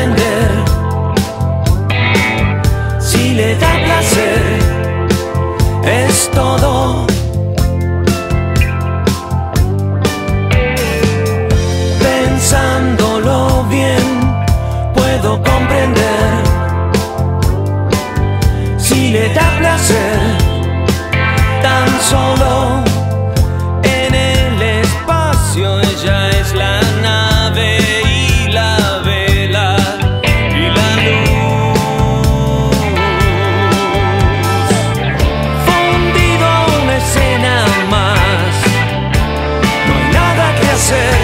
aprender. Si le da placer, es todo. Pensándolo bien, puedo comprender. Si le da placer, tan solo en el espacio ella es la nave y la vela y la luz. Fundido a una escena más, no hay nada que hacer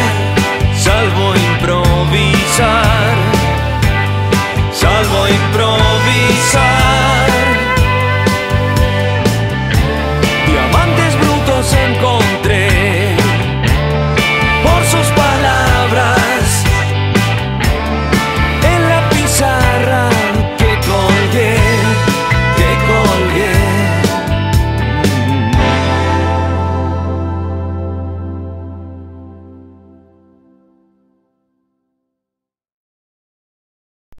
salvo improvisar, salvo improvisar. Diamantes brutos en